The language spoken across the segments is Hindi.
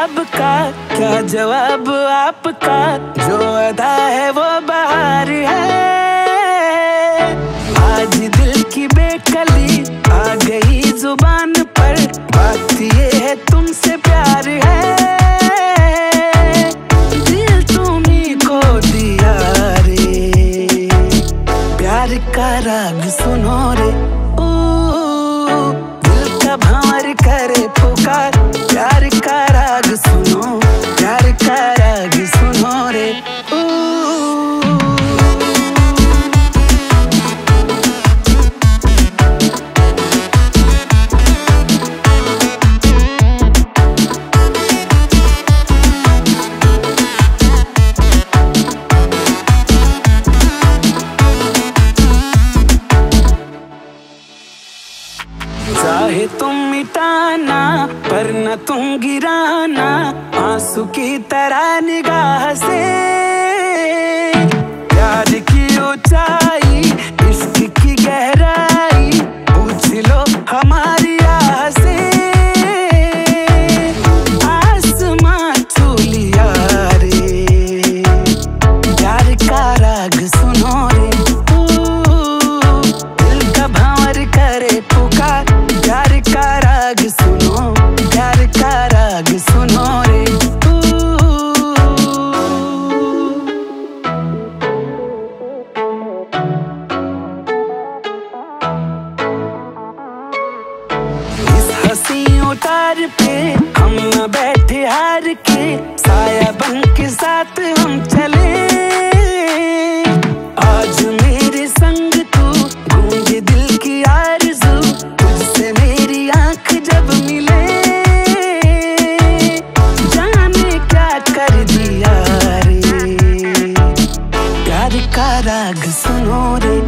सबका क्या जवाब आपका, जो अदा है वो बहार है। आज दिल की बेकली आ गई जुबान पर, बात ये है तुमसे प्यार है। दिल तुम्हीं को दिया रे, प्यार का राग सुनो रे। दिल का भंवर करे पुकार, प्यार का राग सुनो, प्यार का राग सुनो रे। चाहे तुम मिटाना पर न तुम गिराना, आंसू की तरह निगाह से। प्यार की ऊंचाई इश्क की गहराई, पूछ लो हमारी राह से। आसमां छू लिया रे, प्यार का राग सुनो रे। दिल का भंवर करे पुकार, प्यार का राग सुनो, प्यार का राग सुनो रे। इस हंसी उतार पे हम न बैठे हार के, साया बन के साथ हम चले। आज मेरे संग तू गूंज दिल की आरज़ू, तुझसे मेरी आंख जब मिले। जाने क्या कर दिया रे, प्यार का राग सुनो रे।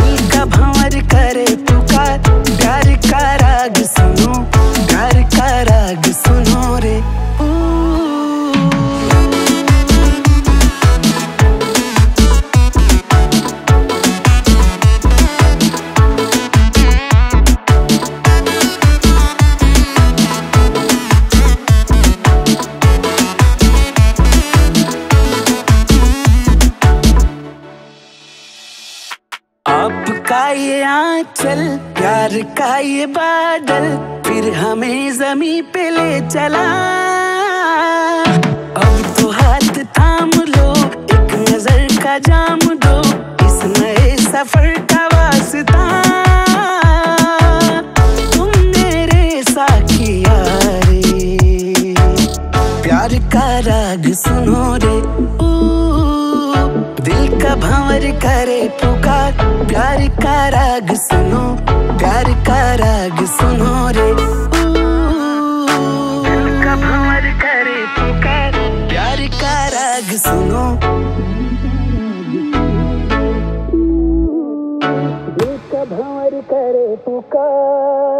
दिल का भंवर करे पुकार, प्यार का राग सुनो, प्यार का राग सुनो रे। आपका ये आंचल, प्यार का ये बादल, फिर हमें जमीन पे ले चला। अब तो हाथ थाम लो, एक नजर का जाम दो, इस नए सफर का वास्ता। तुम मेरे साकिया रे, प्यार का राग सुनो रे। दिल का भंवर करे पुकार, प्यार का राग सुनो, प्यार का राग सुनो रे। दिल का भंवर करे पुकार, प्यार का राग सुनो। दिल का भंवर करे पुकार।